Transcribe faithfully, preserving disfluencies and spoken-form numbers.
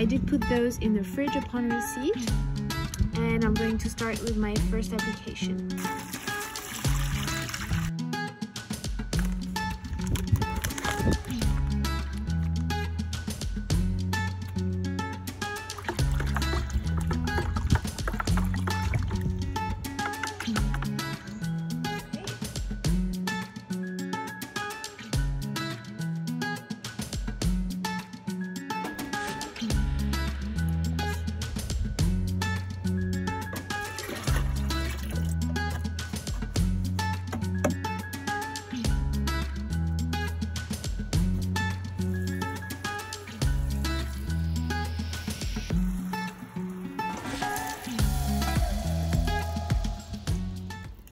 I did put those in the fridge upon receipt, and I'm going to start with my first application.